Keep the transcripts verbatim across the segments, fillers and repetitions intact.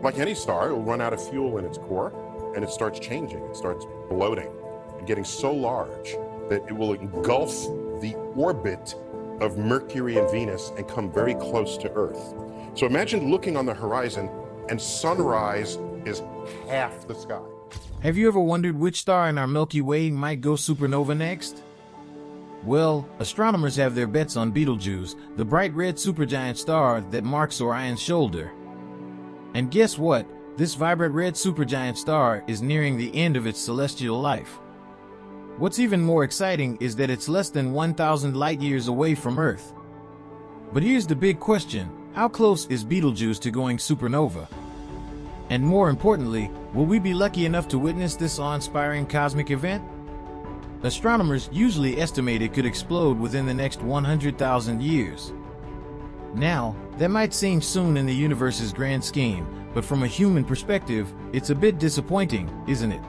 Like any star, it will run out of fuel in its core, and it starts changing. It starts bloating and getting so large that it will engulf the orbit of Mercury and Venus and come very close to Earth. So imagine looking on the horizon, and sunrise is half the sky. Have you ever wondered which star in our Milky Way might go supernova next? Well, astronomers have their bets on Betelgeuse, the bright red supergiant star that marks Orion's shoulder. And guess what? This vibrant red supergiant star is nearing the end of its celestial life. What's even more exciting is that it's less than one thousand light-years away from Earth. But here's the big question: how close is Betelgeuse to going supernova? And more importantly, will we be lucky enough to witness this awe-inspiring cosmic event? Astronomers usually estimate it could explode within the next one hundred thousand years. Now, that might seem soon in the universe's grand scheme, but from a human perspective, it's a bit disappointing, isn't it?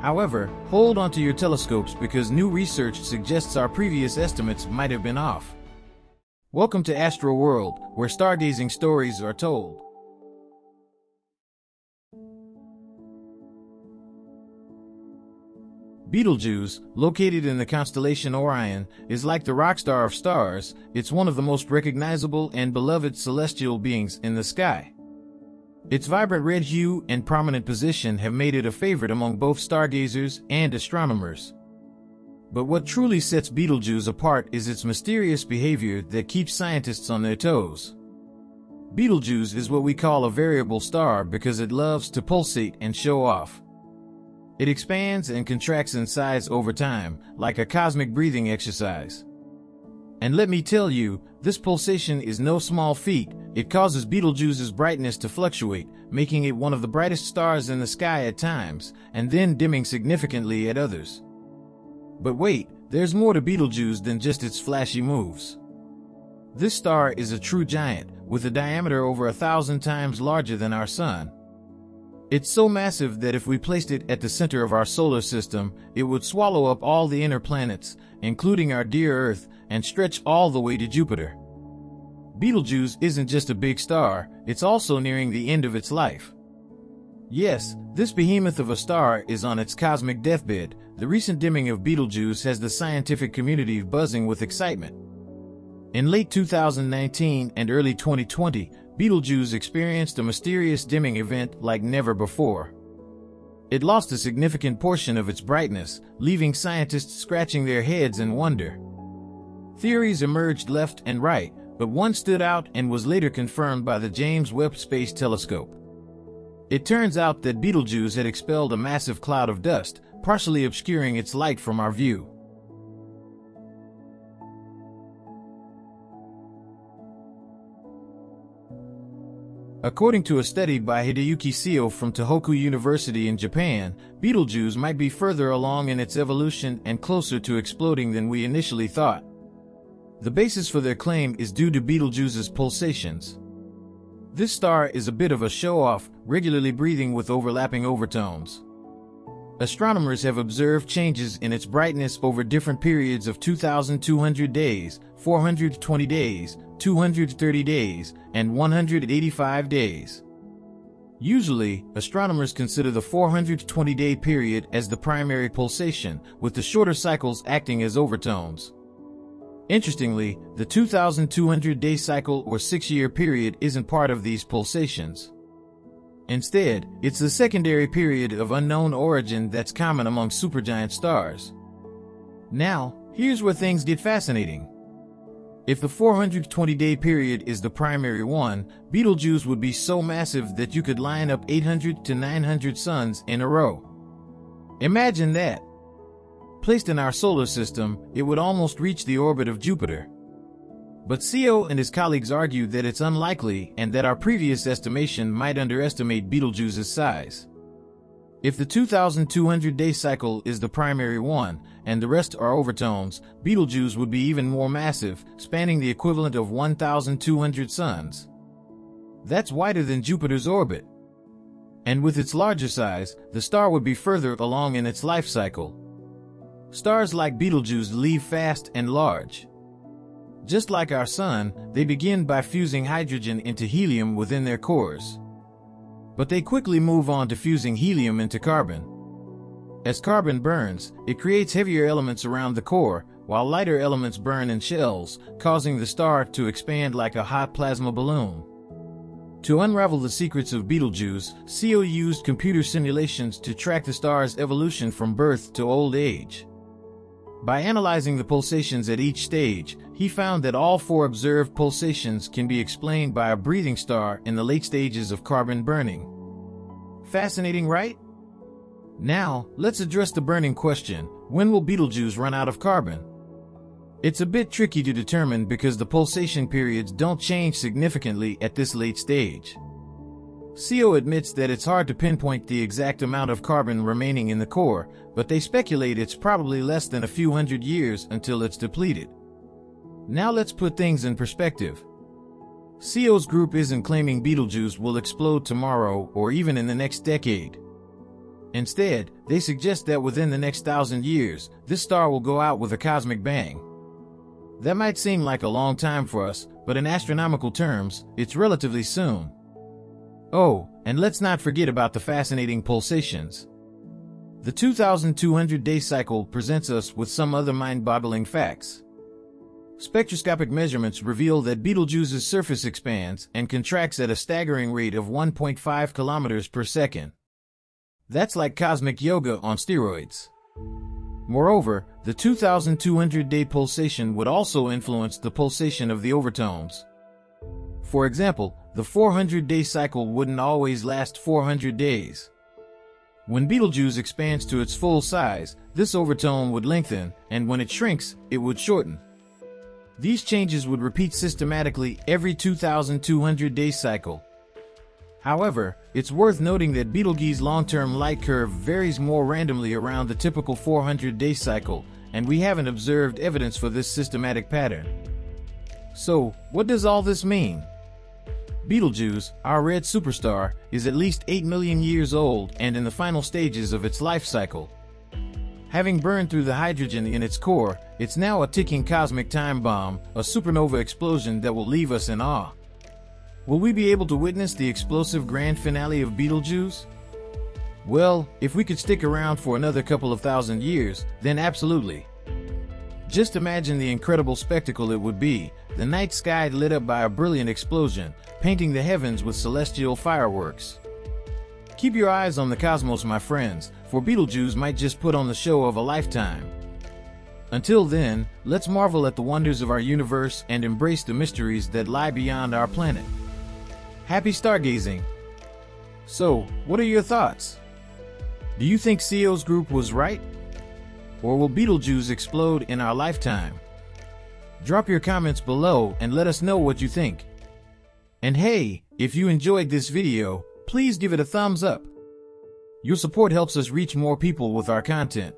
However, hold onto your telescopes, because new research suggests our previous estimates might have been off. Welcome to ASTRO-WORLD, where stargazing stories are told. Betelgeuse, located in the constellation Orion, is like the rock star of stars. It's one of the most recognizable and beloved celestial beings in the sky. Its vibrant red hue and prominent position have made it a favorite among both stargazers and astronomers. But what truly sets Betelgeuse apart is its mysterious behavior that keeps scientists on their toes. Betelgeuse is what we call a variable star because it loves to pulsate and show off. It expands and contracts in size over time, like a cosmic breathing exercise. And let me tell you, this pulsation is no small feat. It causes Betelgeuse's brightness to fluctuate, making it one of the brightest stars in the sky at times, and then dimming significantly at others. But wait, there's more to Betelgeuse than just its flashy moves. This star is a true giant, with a diameter over a thousand times larger than our Sun. It's so massive that if we placed it at the center of our solar system, it would swallow up all the inner planets, including our dear Earth, and stretch all the way to Jupiter. Betelgeuse isn't just a big star, it's also nearing the end of its life. Yes, this behemoth of a star is on its cosmic deathbed. The recent dimming of Betelgeuse has the scientific community buzzing with excitement. In late two thousand nineteen and early twenty twenty, Betelgeuse experienced a mysterious dimming event like never before. It lost a significant portion of its brightness, leaving scientists scratching their heads in wonder. Theories emerged left and right, but one stood out and was later confirmed by the James Webb Space Telescope. It turns out that Betelgeuse had expelled a massive cloud of dust, partially obscuring its light from our view. According to a study by Hideyuki Sio from Tohoku University in Japan, Betelgeuse might be further along in its evolution and closer to exploding than we initially thought. The basis for their claim is due to Betelgeuse's pulsations. This star is a bit of a show-off, regularly breathing with overlapping overtones. Astronomers have observed changes in its brightness over different periods of two thousand two hundred days, four hundred twenty days, two hundred thirty days, and one hundred eighty-five days. Usually, astronomers consider the four hundred twenty day period as the primary pulsation, with the shorter cycles acting as overtones. Interestingly, the two thousand two hundred day cycle or six year period isn't part of these pulsations. Instead, it's the secondary period of unknown origin that's common among supergiant stars. Now, here's where things get fascinating. If the four hundred twenty day period is the primary one, Betelgeuse would be so massive that you could line up eight hundred to nine hundred suns in a row. Imagine that! Placed in our solar system, it would almost reach the orbit of Jupiter. But Sio and his colleagues argue that it's unlikely and that our previous estimation might underestimate Betelgeuse's size. If the two thousand two hundred day cycle is the primary one, and the rest are overtones, Betelgeuse would be even more massive, spanning the equivalent of one thousand two hundred suns. That's wider than Jupiter's orbit. And with its larger size, the star would be further along in its life cycle. Stars like Betelgeuse leave fast and large. Just like our Sun, they begin by fusing hydrogen into helium within their cores. But they quickly move on to fusing helium into carbon. As carbon burns, it creates heavier elements around the core, while lighter elements burn in shells, causing the star to expand like a hot plasma balloon. To unravel the secrets of Betelgeuse, Sio used computer simulations to track the star's evolution from birth to old age. By analyzing the pulsations at each stage, he found that all four observed pulsations can be explained by a breathing star in the late stages of carbon burning. Fascinating, right? Now, let's address the burning question: when will Betelgeuse run out of carbon? It's a bit tricky to determine because the pulsation periods don't change significantly at this late stage. Sio admits that it's hard to pinpoint the exact amount of carbon remaining in the core, but they speculate it's probably less than a few hundred years until it's depleted. Now let's put things in perspective. Sio's group isn't claiming Betelgeuse will explode tomorrow or even in the next decade. Instead, they suggest that within the next thousand years, this star will go out with a cosmic bang. That might seem like a long time for us, but in astronomical terms, it's relatively soon. Oh, and let's not forget about the fascinating pulsations. The two thousand two hundred day cycle presents us with some other mind-boggling facts. Spectroscopic measurements reveal that Betelgeuse's surface expands and contracts at a staggering rate of one point five kilometers per second. That's like cosmic yoga on steroids. Moreover, the two thousand two hundred day pulsation would also influence the pulsation of the overtones. For example, the four hundred day cycle wouldn't always last four hundred days. When Betelgeuse expands to its full size, this overtone would lengthen, and when it shrinks, it would shorten. These changes would repeat systematically every two thousand two hundred day cycle. However, it's worth noting that Betelgeuse's long-term light curve varies more randomly around the typical four hundred day cycle, and we haven't observed evidence for this systematic pattern. So, what does all this mean? Betelgeuse, our red superstar, is at least eight million years old and in the final stages of its life cycle. Having burned through the hydrogen in its core, it's now a ticking cosmic time bomb, a supernova explosion that will leave us in awe. Will we be able to witness the explosive grand finale of Betelgeuse? Well, if we could stick around for another couple of thousand years, then absolutely. Just imagine the incredible spectacle it would be, the night sky lit up by a brilliant explosion, painting the heavens with celestial fireworks. Keep your eyes on the cosmos, my friends, for Betelgeuse might just put on the show of a lifetime. Until then, let's marvel at the wonders of our universe and embrace the mysteries that lie beyond our planet. Happy stargazing! So, what are your thoughts? Do you think Sio's group was right? Or will Betelgeuse explode in our lifetime? Drop your comments below and let us know what you think. And hey, if you enjoyed this video, please give it a thumbs up. Your support helps us reach more people with our content.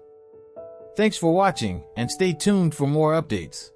Thanks for watching, and stay tuned for more updates.